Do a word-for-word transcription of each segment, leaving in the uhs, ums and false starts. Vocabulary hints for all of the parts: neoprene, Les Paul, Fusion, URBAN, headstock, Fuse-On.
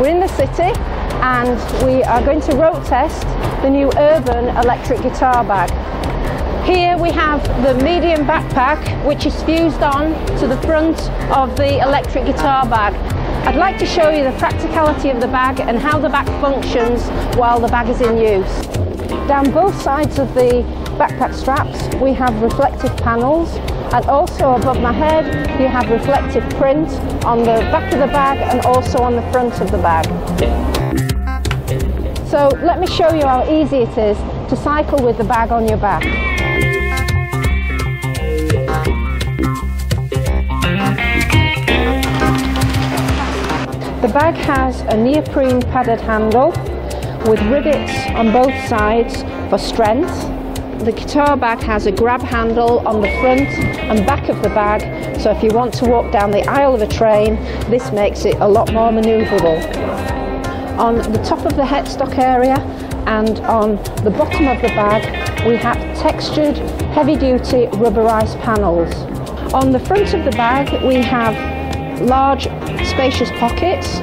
We're in the city and we are going to road test the new urban electric guitar bag. Here we have the medium backpack, which is fused on to the front of the electric guitar bag. I'd like to show you the practicality of the bag and how the back functions while the bag is in use. Down both sides of the backpack straps we have reflective panels, and also above my head you have reflective print on the back of the bag and also on the front of the bag. So let me show you how easy it is to cycle with the bag on your back. The bag has a neoprene padded handle with rivets on both sides for strength. The guitar bag has a grab handle on the front and back of the bag, so if you want to walk down the aisle of a train, this makes it a lot more manoeuvrable. On the top of the headstock area and on the bottom of the bag we have textured heavy-duty rubberized panels. On the front of the bag we have large spacious pockets.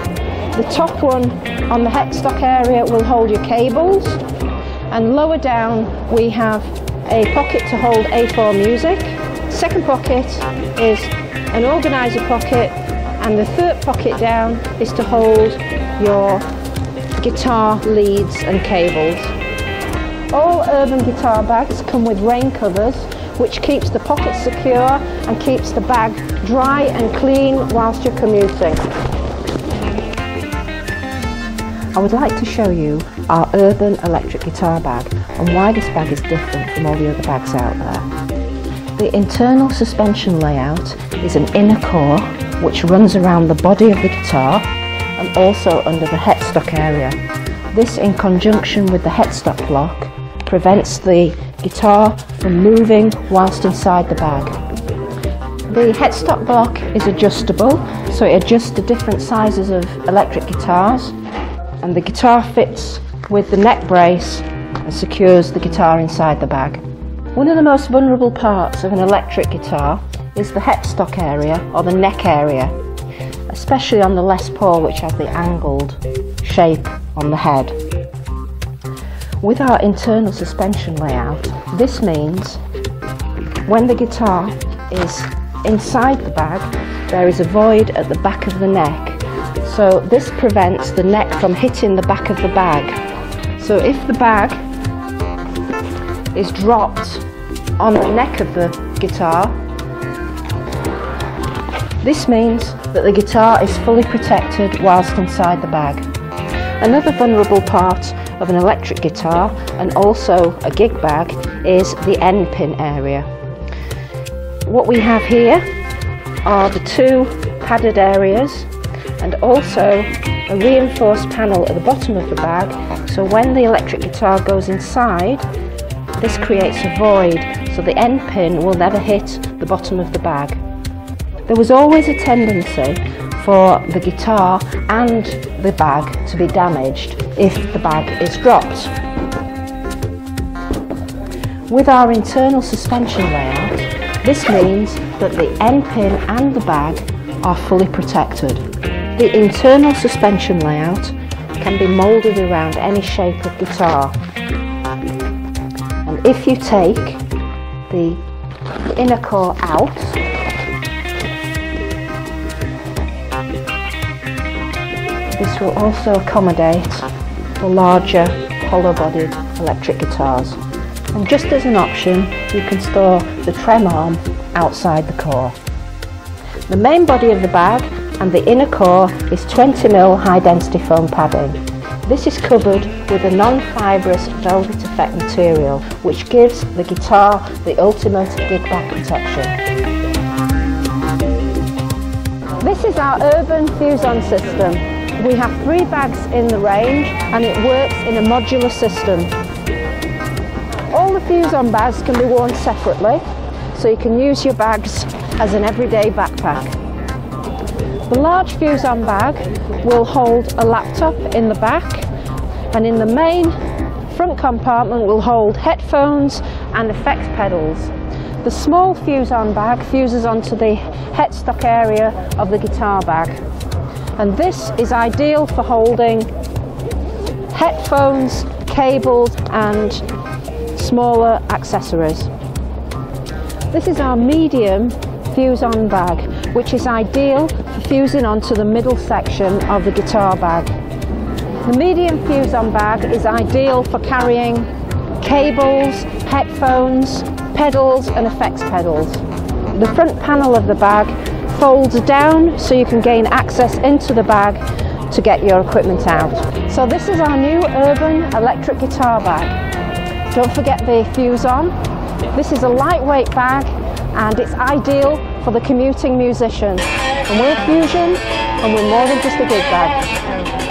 The top one on the headstock area will hold your cables, and lower down we have a pocket to hold A four music. Second pocket is an organizer pocket, and the third pocket down is to hold your guitar leads and cables. All urban guitar bags come with rain covers, which keeps the pockets secure and keeps the bag dry and clean whilst you're commuting. I would like to show you our urban electric guitar bag and why this bag is different from all the other bags out there. The internal suspension layout is an inner core which runs around the body of the guitar and also under the headstock area. This, in conjunction with the headstock block, prevents the guitar from moving whilst inside the bag. The headstock block is adjustable, so it adjusts to different sizes of electric guitars, and the guitar fits with the neck brace and secures the guitar inside the bag. One of the most vulnerable parts of an electric guitar is the headstock area or the neck area, especially on the Les Paul, which has the angled shape on the head. With our internal suspension layout, this means when the guitar is inside the bag, there is a void at the back of the neck. So this prevents the neck from hitting the back of the bag. So if the bag is dropped on the neck of the guitar, this means that the guitar is fully protected whilst inside the bag. Another vulnerable part of an electric guitar and also a gig bag is the end pin area. What we have here are the two padded areas and also a reinforced panel at the bottom of the bag, so when the electric guitar goes inside, this creates a void, so the end pin will never hit the bottom of the bag. There was always a tendency for the guitar and the bag to be damaged if the bag is dropped. With our internal suspension layout, this means that the end pin and the bag are fully protected. The internal suspension layout can be moulded around any shape of guitar, and if you take the inner core out, this will also accommodate the larger hollow-bodied electric guitars. And just as an option, you can store the trem arm outside the core. The main body of the bag and the inner core is twenty millimeter high-density foam padding. This is covered with a non-fibrous velvet effect material, which gives the guitar the ultimate gig bag protection. This is our urban Fuse-On system. We have three bags in the range and it works in a modular system. All the Fuse-On bags can be worn separately, so you can use your bags as an everyday backpack. The large Fuse-On bag will hold a laptop in the back, and in the main front compartment will hold headphones and effect pedals. The small Fuse-On bag fuses onto the headstock area of the guitar bag. and this is ideal for holding headphones, cables and smaller accessories. This is our medium Fuse-On bag, which is ideal for fusing onto the middle section of the guitar bag. The medium Fuse-On bag is ideal for carrying cables, headphones, pedals and effects pedals. The front panel of the bag folds down so you can gain access into the bag to get your equipment out. So this is our new urban electric guitar bag. Don't forget the Fuse-On. This is a lightweight bag and it's ideal for the commuting musician. And we're Fusion and we're more than just a gig bag.